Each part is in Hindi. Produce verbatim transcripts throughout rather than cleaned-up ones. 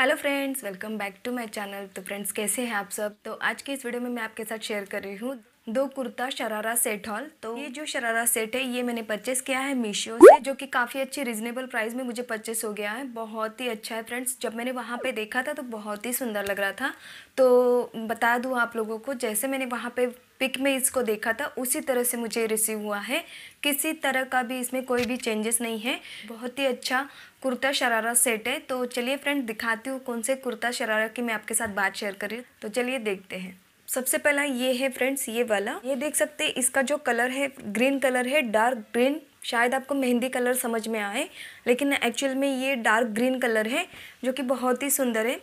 Hello friends, welcome back to my channel. तो फ्रेंड्स, कैसे हैं आप सब? तो आज के इस वीडियो में मैं आपके साथ शेयर कर रही हूँ दो कुर्ता शरारा सेट हॉल। तो ये जो शरारा सेट है ये मैंने परचेस किया है मीशो से, जो कि काफ़ी अच्छी रिजनेबल प्राइस में मुझे परचेस हो गया है। बहुत ही अच्छा है फ्रेंड्स। जब मैंने वहाँ पे देखा था तो बहुत ही सुंदर लग रहा था। तो बता दूँ आप लोगों को, जैसे मैंने वहाँ पे पिक में इसको देखा था उसी तरह से मुझे रिसीव हुआ है। किसी तरह का भी इसमें कोई भी चेंजेस नहीं है। बहुत ही अच्छा कुर्ता शरारा सेट है। तो चलिए फ्रेंड्स दिखाती हूँ कौन से कुर्ता शरारा की मैं आपके साथ बात शेयर कर रही हूँ। तो चलिए देखते हैं। सबसे पहला ये है फ्रेंड्स, ये वाला। ये देख सकते हैं इसका जो कलर है ग्रीन कलर है, डार्क ग्रीन। शायद आपको मेहंदी कलर समझ में आए, लेकिन एक्चुअल में ये डार्क ग्रीन कलर है जो कि बहुत ही सुंदर है।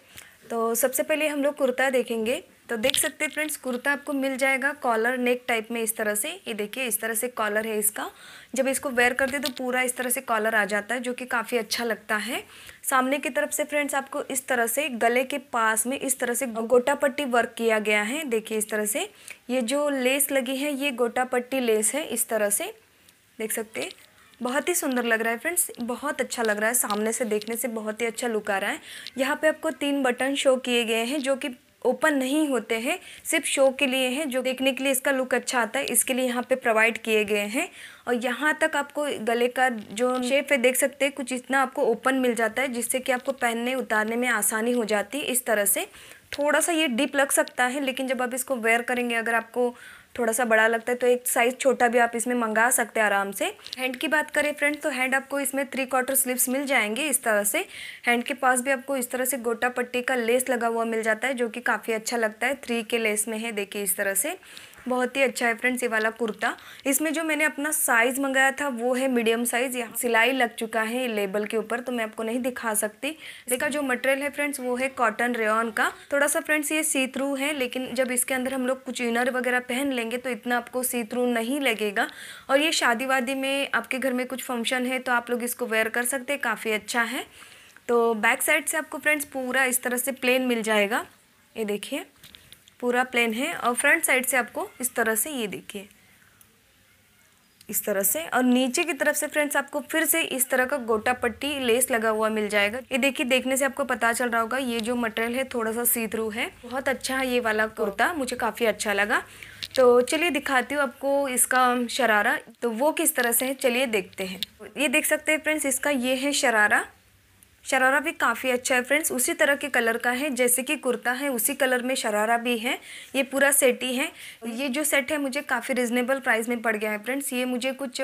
तो सबसे पहले हम लोग कुर्ता देखेंगे। तो देख सकते हैं फ्रेंड्स, कुर्ता आपको मिल जाएगा कॉलर नेक टाइप में इस तरह से। ये देखिए इस तरह से कॉलर है इसका। जब इसको वेयर करते हैं तो पूरा इस तरह से कॉलर आ जाता है, जो कि काफ़ी अच्छा लगता है। सामने की तरफ से फ्रेंड्स आपको इस तरह से गले के पास में इस तरह से गोटा पट्टी वर्क किया गया है। देखिए इस तरह से ये जो लेस लगी है ये गोटा पट्टी लेस है। इस तरह से देख सकते हैं, बहुत ही सुंदर लग रहा है फ्रेंड्स। बहुत अच्छा लग रहा है, सामने से देखने से बहुत ही अच्छा लुक आ रहा है। यहाँ पे आपको तीन बटन शो किए गए हैं जो कि ओपन नहीं होते हैं, सिर्फ शो के लिए हैं, जो देखने के लिए इसका लुक अच्छा आता है इसके लिए यहाँ पे प्रोवाइड किए गए हैं। और यहाँ तक आपको गले का जो शेप है देख सकते हैं कुछ इतना आपको ओपन मिल जाता है, जिससे कि आपको पहनने उतारने में आसानी हो जाती है। इस तरह से थोड़ा सा ये डीप लग सकता है, लेकिन जब आप इसको वेयर करेंगे अगर आपको थोड़ा सा बड़ा लगता है तो एक साइज़ छोटा भी आप इसमें मंगा सकते हैं आराम से। हैंड की बात करें फ्रेंड्स तो हैंड आपको इसमें थ्री क्वार्टर स्लीव्स मिल जाएंगे इस तरह से। हैंड के पास भी आपको इस तरह से गोटा पट्टी का लेस लगा हुआ मिल जाता है, जो कि काफ़ी अच्छा लगता है। थ्री के लेस में है, देखिए इस तरह से। बहुत ही अच्छा है फ्रेंड्स ये वाला कुर्ता। इसमें जो मैंने अपना साइज़ मंगाया था वो है मीडियम साइज़। यहाँ सिलाई लग चुका है लेबल के ऊपर तो मैं आपको नहीं दिखा सकती। इसका जो मटेरियल है फ्रेंड्स वो है कॉटन रेयॉन का। थोड़ा सा फ्रेंड्स ये सी थ्रू है, लेकिन जब इसके अंदर हम लोग कुछ इनर वगैरह पहन लेंगे तो इतना आपको सी थ्रू नहीं लगेगा। और ये शादी वादी में आपके घर में कुछ फंक्शन है तो आप लोग इसको वेयर कर सकते हैं, काफ़ी अच्छा है। तो बैक साइड से आपको फ्रेंड्स पूरा इस तरह से प्लेन मिल जाएगा। ये देखिए पूरा प्लेन है। और फ्रंट साइड से आपको इस तरह से ये देखिए इस तरह से। और नीचे की तरफ से फ्रेंड्स आपको फिर से इस तरह का गोटा पट्टी लेस लगा हुआ मिल जाएगा। ये देखिए, देखने से आपको पता चल रहा होगा ये जो मटेरियल है थोड़ा सा सी थ्रू है। बहुत अच्छा है ये वाला कुर्ता, मुझे काफ़ी अच्छा लगा। तो चलिए दिखाती हूँ आपको इसका शरारा तो वो किस तरह से है, चलिए देखते हैं। ये देख सकते हैं फ्रेंड्स इसका ये है शरारा। शरारा भी काफ़ी अच्छा है फ्रेंड्स, उसी तरह के कलर का है जैसे कि कुर्ता है उसी कलर में शरारा भी है। ये पूरा सेट ही है। ये जो सेट है मुझे काफ़ी रिजनेबल प्राइस में पड़ गया है फ्रेंड्स। ये मुझे कुछ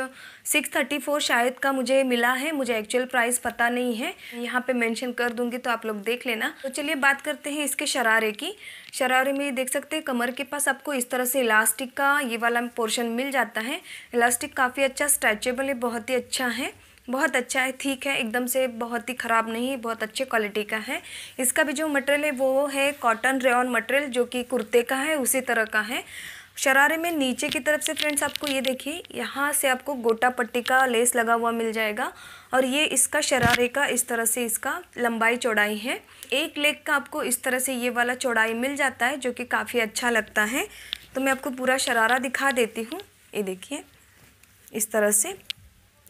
सिक्स थर्टी फोर शायद का मुझे मिला है, मुझे एक्चुअल प्राइस पता नहीं है, यहाँ पे मेंशन कर दूँगी तो आप लोग देख लेना। तो चलिए बात करते हैं इसके शरारे की। शरारे में देख सकते हैं कमर के पास आपको इस तरह से इलास्टिक का ये वाला पोर्शन मिल जाता है। इलास्टिक काफ़ी अच्छा स्ट्रेचेबल है, बहुत ही अच्छा है, बहुत अच्छा है, ठीक है, एकदम से बहुत ही ख़राब नहीं है, बहुत अच्छे क्वालिटी का है। इसका भी जो मटेरियल है वो है कॉटन रेयॉन मटेरियल, जो कि कुर्ते का है उसी तरह का है। शरारे में नीचे की तरफ से फ्रेंड्स आपको ये देखिए यहाँ से आपको गोटा पट्टी का लेस लगा हुआ मिल जाएगा। और ये इसका शरारे का इस तरह से इसका लंबाई चौड़ाई है। एक लेग का आपको इस तरह से ये वाला चौड़ाई मिल जाता है, जो कि काफ़ी अच्छा लगता है। तो मैं आपको पूरा शरारा दिखा देती हूँ। ये देखिए इस तरह से,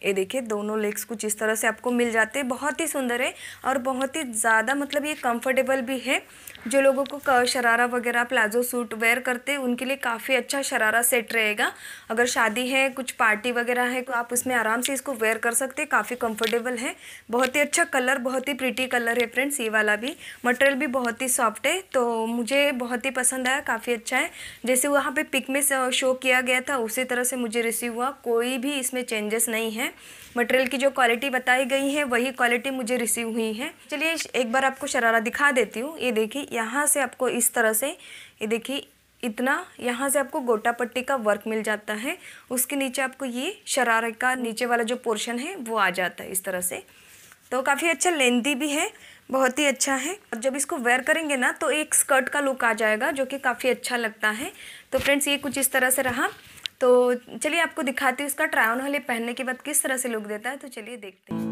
ये देखिए दोनों लेग्स कुछ इस तरह से आपको मिल जाते हैं। बहुत ही सुंदर है और बहुत ही ज़्यादा मतलब ये कंफर्टेबल भी है। जो लोगों को शरारा वगैरह प्लाजो सूट वेयर करते हैं उनके लिए काफ़ी अच्छा शरारा सेट रहेगा। अगर शादी है, कुछ पार्टी वगैरह है तो आप उसमें आराम से इसको वेयर कर सकते हैं, काफ़ी कंफर्टेबल है। बहुत ही अच्छा कलर, बहुत ही प्रीटी कलर है फ्रेंड्स ये वाला भी। मटेरियल भी बहुत ही सॉफ्ट है, तो मुझे बहुत ही पसंद आया, काफ़ी अच्छा है। जैसे वहाँ पर पिक में शो किया गया था उसी तरह से मुझे रिसीव हुआ। कोई भी इसमें चेंजेस नहीं है। मटेरियल की जो क्वालिटी बताई गई है वही क्वालिटी मुझे रिसीव हुई है। चलिए एक बार आपको शरारा दिखा देती हूँ। ये देखिए यहाँ से आपको इस तरह से, ये देखिए इतना यहाँ से आपको गोटा पट्टी का वर्क मिल जाता है। उसके नीचे आपको ये शरारे का नीचे वाला जो पोर्शन है वो आ जाता है इस तरह से। तो काफ़ी अच्छा, लेंथी भी है, बहुत ही अच्छा है। और जब इसको वेयर करेंगे ना तो एक स्कर्ट का लुक आ जाएगा, जो कि काफ़ी अच्छा लगता है। तो फ्रेंड्स ये कुछ इस तरह से रहा। तो चलिए आपको दिखाती हूँ इसका ट्राय ऑन वाले पहनने के बाद किस तरह से लुक देता है। तो चलिए देखते हैं।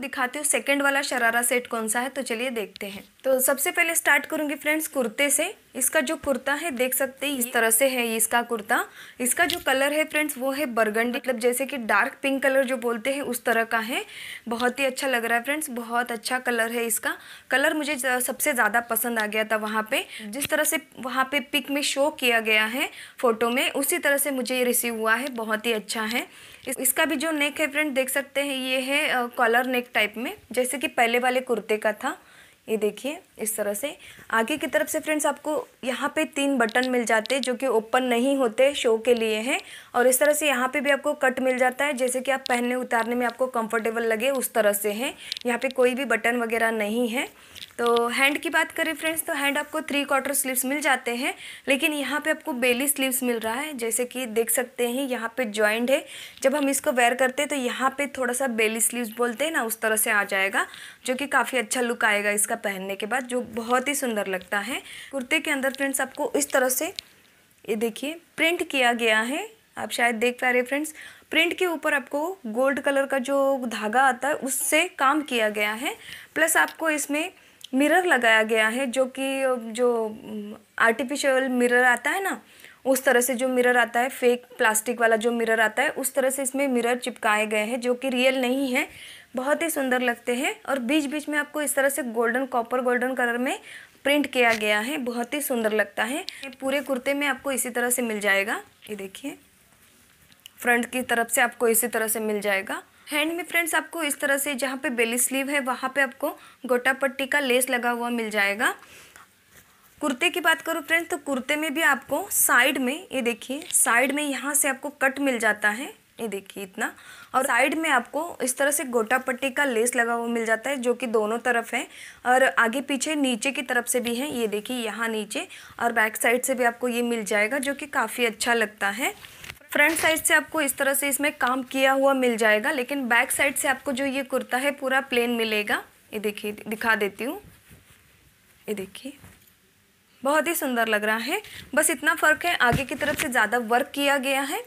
दिखाती हूँ सेकंड वाला शरारा सेट कौन सा है, तो चलिए देखते हैं। तो सबसे पहले स्टार्ट करूँगी फ्रेंड्स कुर्ते से। इसका जो कुर्ता है देख सकते हैं इस तरह से है इसका कुर्ता। इसका जो कलर है फ्रेंड्स वो है बर्गंडी, मतलब जैसे कि डार्क पिंक कलर जो बोलते हैं उस तरह का है। बहुत ही अच्छा लग रहा है फ्रेंड्स, बहुत अच्छा कलर है इसका। कलर मुझे सबसे ज़्यादा पसंद आ गया था वहाँ पे, जिस तरह से वहाँ पे पिक में शो किया गया है फ़ोटो में, उसी तरह से मुझे ये रिसीव हुआ है, बहुत ही अच्छा है। इसका भी जो नेक है फ्रेंड देख सकते हैं ये है कॉलर नेक टाइप में, जैसे कि पहले वाले कुर्ते का था। ये देखिए इस तरह से आगे की तरफ से फ्रेंड्स आपको यहाँ पे तीन बटन मिल जाते हैं जो कि ओपन नहीं होते, शो के लिए हैं। और इस तरह से यहाँ पे भी आपको कट मिल जाता है, जैसे कि आप पहनने उतारने में आपको कंफर्टेबल लगे उस तरह से है। यहाँ पे कोई भी बटन वगैरह नहीं है। तो हैंड की बात करें फ्रेंड्स तो हैंड आपको थ्री क्वार्टर स्लीव्स मिल जाते हैं, लेकिन यहाँ पर आपको बेली स्लीव्स मिल रहा है। जैसे कि देख सकते हैं यहाँ पर जॉइंट है, जब हम इसको वेयर करते हैं तो यहाँ पर थोड़ा सा बेली स्लीव्स बोलते हैं ना, उस तरह से आ जाएगा, जो कि काफ़ी अच्छा लुक आएगा इसका पहनने के बाद, जो बहुत ही सुंदर लगता है। कुर्ते के अंदर फ्रेंड्स आपको इस तरह से ये देखिए प्रिंट किया गया है, आप शायद देख पा रहे फ्रेंड्स। प्रिंट के ऊपर आपको गोल्ड कलर का जो धागा आता है उससे काम किया गया है, प्लस आपको इसमें मिरर लगाया गया है, जो कि जो आर्टिफिशियल मिरर आता है ना, उस तरह से जो मिरर आता है, फेक प्लास्टिक वाला जो मिरर आता है उस तरह से इसमें मिरर चिपकाए गए हैं, जो कि रियल नहीं है। बहुत ही सुंदर लगते हैं। और बीच बीच में आपको इस तरह से गोल्डन कॉपर गोल्डन कलर में प्रिंट किया गया है, बहुत ही सुंदर लगता है। पूरे कुर्ते में आपको इसी तरह से मिल जाएगा, ये देखिए फ्रंट की तरफ से आपको इसी तरह से मिल जाएगा। हैंड में फ्रेंड्स आपको इस तरह से जहाँ पे बेली स्लीव है वहाँ पे आपको गोटा पट्टी का लेस लगा हुआ मिल जाएगा। कुर्ते की बात करूँ फ्रेंड्स तो कुर्ते में भी आपको साइड में ये देखिए साइड में यहाँ से आपको कट मिल जाता है, ये देखिए इतना, और साइड में आपको इस तरह से गोटा पट्टी का लेस लगा हुआ मिल जाता है, जो कि दोनों तरफ है और आगे पीछे नीचे की तरफ से भी है। ये देखिए यहाँ नीचे और बैक साइड से भी आपको ये मिल जाएगा, जो कि काफ़ी अच्छा लगता है। फ्रंट साइड से आपको इस तरह से इसमें काम किया हुआ मिल जाएगा, लेकिन बैक साइड से आपको जो ये कुर्ता है पूरा प्लेन मिलेगा। ये देखिए दिखा देती हूँ, ये देखिए बहुत ही सुंदर लग रहा है। बस इतना फ़र्क है, आगे की तरफ से ज़्यादा वर्क किया गया है,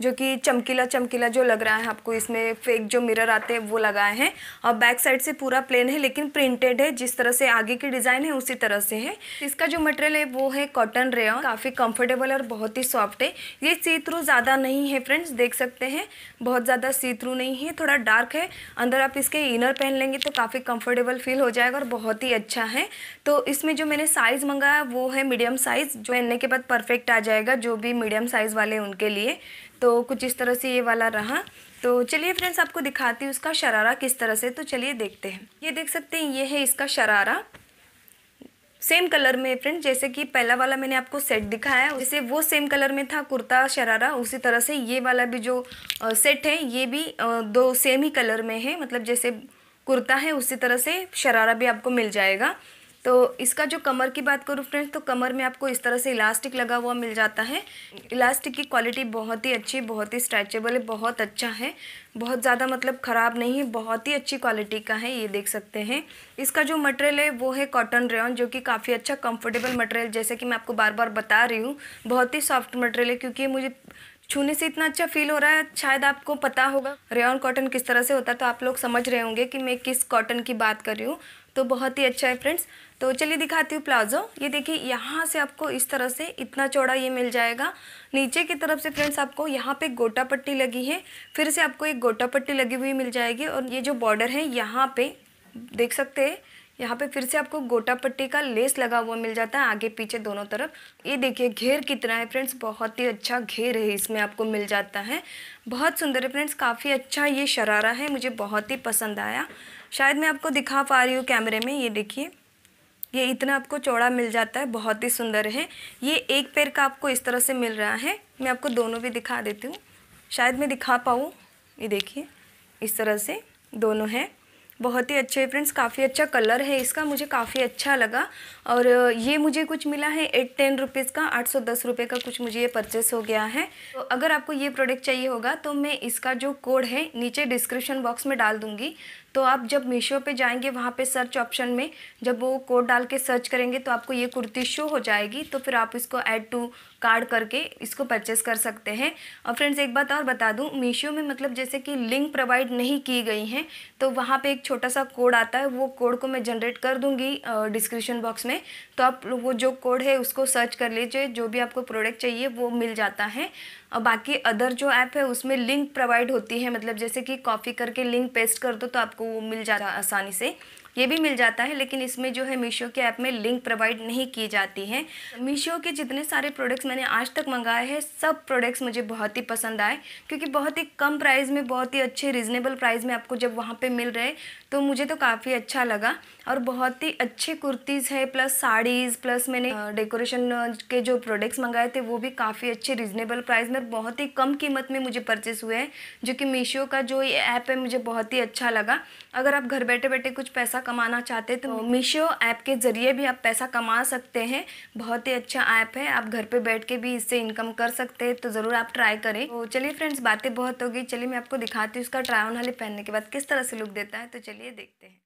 जो कि चमकीला चमकीला जो लग रहा है आपको, इसमें फेक जो मिरर आते हैं वो लगाए हैं। और बैक साइड से पूरा प्लेन है लेकिन प्रिंटेड है, जिस तरह से आगे की डिज़ाइन है उसी तरह से है। इसका जो मटेरियल है वो है कॉटन रेयॉन, काफ़ी कंफर्टेबल और बहुत ही सॉफ्ट है। ये सी थ्रू ज़्यादा नहीं है फ्रेंड्स, देख सकते हैं बहुत ज़्यादा सी थ्रू नहीं है, थोड़ा डार्क है। अंदर आप इसके इनर पहन लेंगे तो काफ़ी कम्फर्टेबल फील हो जाएगा और बहुत ही अच्छा है। तो इसमें जो मैंने साइज़ मंगाया वो है मीडियम साइज़, जो पहनने के बाद परफेक्ट आ जाएगा जो भी मीडियम साइज़ वाले उनके लिए। तो कुछ इस तरह से ये वाला रहा। तो चलिए फ्रेंड्स आपको दिखाती हूँ उसका शरारा किस तरह से, तो चलिए देखते हैं। ये देख सकते हैं ये है इसका शरारा, सेम कलर में फ्रेंड्स जैसे कि पहला वाला मैंने आपको सेट दिखाया, जैसे वो सेम कलर में था कुर्ता शरारा, उसी तरह से ये वाला भी जो सेट है ये भी दो सेम ही कलर में है, मतलब जैसे कुर्ता है उसी तरह से शरारा भी आपको मिल जाएगा। तो इसका जो कमर की बात करूँ फ्रेंड्स तो कमर में आपको इस तरह से इलास्टिक लगा हुआ मिल जाता है। इलास्टिक की क्वालिटी बहुत ही अच्छी, बहुत ही स्ट्रेचेबल है, बहुत अच्छा है, बहुत ज़्यादा मतलब ख़राब नहीं है, बहुत ही अच्छी क्वालिटी का है, ये देख सकते हैं। इसका जो मटेरियल है वो है कॉटन रेयॉन, जो कि काफ़ी अच्छा कंफर्टेबल मटेरियल, जैसे कि मैं आपको बार बार बता रही हूँ बहुत ही सॉफ्ट मटेरियल है, क्योंकि मुझे छूने से इतना अच्छा फील हो रहा है। शायद आपको पता होगा रेयॉन कॉटन किस तरह से होता है, तो आप लोग समझ रहे होंगे कि मैं किस कॉटन की बात कर रही हूँ। तो बहुत ही अच्छा है फ्रेंड्स। तो चलिए दिखाती हूँ प्लाजो। ये देखिए यहाँ से आपको इस तरह से इतना चौड़ा ये मिल जाएगा। नीचे की तरफ से फ्रेंड्स आपको यहाँ पे गोटा पट्टी लगी है, फिर से आपको एक गोटा पट्टी लगी हुई मिल जाएगी। और ये जो बॉर्डर है यहाँ पे देख सकते हैं, यहाँ पे फिर से आपको गोटा पट्टी का लेस लगा हुआ मिल जाता है आगे पीछे दोनों तरफ। ये देखिए घेर कितना है फ्रेंड्स, बहुत ही अच्छा घेर है इसमें आपको मिल जाता है, बहुत सुंदर है फ्रेंड्स। काफ़ी अच्छा ये शरारा है, मुझे बहुत ही पसंद आया। शायद मैं आपको दिखा पा रही हूँ कैमरे में, ये देखिए ये इतना आपको चौड़ा मिल जाता है, बहुत ही सुंदर है। ये एक पैर का आपको इस तरह से मिल रहा है। मैं आपको दोनों भी दिखा देती हूँ, शायद मैं दिखा पाऊँ। ये देखिए इस तरह से दोनों हैं, बहुत ही अच्छे फ्रेंड्स। काफ़ी अच्छा कलर है इसका, मुझे काफ़ी अच्छा लगा। और ये मुझे कुछ मिला है एट टेन रुपीज़ का, आठ सौ दस रुपये का कुछ मुझे ये परचेस हो गया है। तो अगर आपको ये प्रोडक्ट चाहिए होगा तो मैं इसका जो कोड है नीचे डिस्क्रिप्शन बॉक्स में डाल दूँगी, तो आप जब मीशो पे जाएंगे वहाँ पे सर्च ऑप्शन में जब वो कोड डाल के सर्च करेंगे तो आपको ये कुर्ती शो हो जाएगी। तो फिर आप इसको ऐड टू कार्ड करके इसको परचेस कर सकते हैं। और फ्रेंड्स एक बात और बता दूं, मीशो में मतलब जैसे कि लिंक प्रोवाइड नहीं की गई हैं तो वहाँ पे एक छोटा सा कोड आता है, वो कोड को मैं जनरेट कर दूँगी डिस्क्रिप्शन बॉक्स में। तो आप वो जो कोड है उसको सर्च कर लीजिए, जो भी आपको प्रोडक्ट चाहिए वो मिल जाता है। और बाकी अदर जो ऐप है उसमें लिंक प्रोवाइड होती है, मतलब जैसे कि कॉपी करके लिंक पेस्ट कर दो तो आपको वो मिल जाता है आसानी से, ये भी मिल जाता है। लेकिन इसमें जो है मीशो के ऐप में लिंक प्रोवाइड नहीं की जाती है। मीशो के जितने सारे प्रोडक्ट्स मैंने आज तक मंगाए हैं सब प्रोडक्ट्स मुझे बहुत ही पसंद आए, क्योंकि बहुत ही कम प्राइस में बहुत ही अच्छे रिजनेबल प्राइस में आपको जब वहाँ पे मिल रहे तो मुझे तो काफ़ी अच्छा लगा। और बहुत ही अच्छे कुर्तीज़ है, प्लस साड़ीज़, प्लस मैंने डेकोरेशन के जो प्रोडक्ट्स मंगाए थे वो भी काफ़ी अच्छे रिजनेबल प्राइस में बहुत ही कम कीमत में मुझे परचेस हुए हैं, जो कि मीशो का जो ये ऐप है मुझे बहुत ही अच्छा लगा। अगर आप घर बैठे बैठे कुछ पैसा कमाना चाहते हैं तो मीशो ऐप के ज़रिए भी आप पैसा कमा सकते हैं। बहुत ही अच्छा ऐप है, आप घर पे बैठ के भी इससे इनकम कर सकते हैं, तो ज़रूर आप ट्राई करें। तो चलिए फ्रेंड्स बातें बहुत हो गई, चलिए मैं आपको दिखाती हूँ इसका ट्राई ऑन वाले पहनने के बाद किस तरह से लुक देता है, तो चलिए देखते हैं।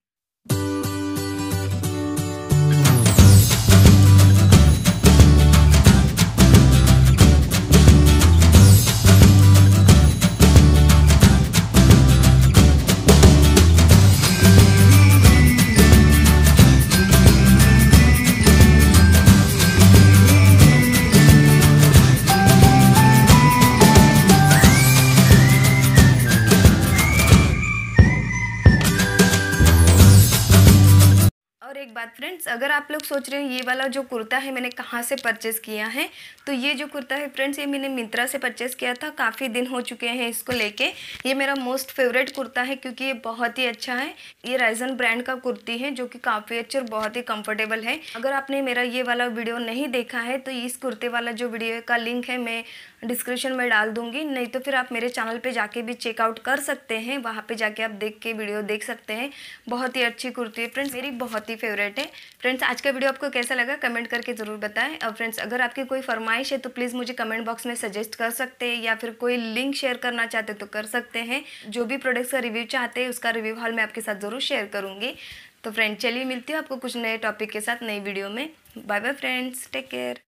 फ्रेंड्स अगर आप लोग सोच रहे हैं ये वाला जो कुर्ता है मैंने कहाँ से परचेस किया है, तो ये जो कुर्ता है फ्रेंड्स ये मैंने मिंत्रा से परचेस किया था। काफ़ी दिन हो चुके हैं इसको लेके। ये मेरा मोस्ट फेवरेट कुर्ता है क्योंकि ये बहुत ही अच्छा है। ये राइजन ब्रांड का कुर्ती है जो कि काफ़ी अच्छा और बहुत ही कंफर्टेबल है। अगर आपने मेरा ये वाला वीडियो नहीं देखा है तो इस कुर्ते वाला जो वीडियो का लिंक है मैं डिस्क्रिप्शन में डाल दूँगी, नहीं तो फिर आप मेरे चैनल पर जाके भी चेकआउट कर सकते हैं, वहाँ पर जाके आप देख के वीडियो देख सकते हैं। बहुत ही अच्छी कुर्ती है फ्रेंड्स, मेरी बहुत ही फेवरेट। फ्रेंड्स आज का वीडियो आपको कैसा लगा कमेंट करके ज़रूर बताएं। और फ्रेंड्स अगर आपकी कोई फरमाइश है तो प्लीज़ मुझे कमेंट बॉक्स में सजेस्ट कर सकते हैं, या फिर कोई लिंक शेयर करना चाहते तो कर सकते हैं। जो भी प्रोडक्ट्स का रिव्यू चाहते हैं उसका रिव्यू हॉल मैं आपके साथ ज़रूर शेयर करूँगी। तो फ्रेंड्स चलिए मिलती हूँ आपको कुछ नए टॉपिक के साथ नई वीडियो में। Bye bye friends, take care.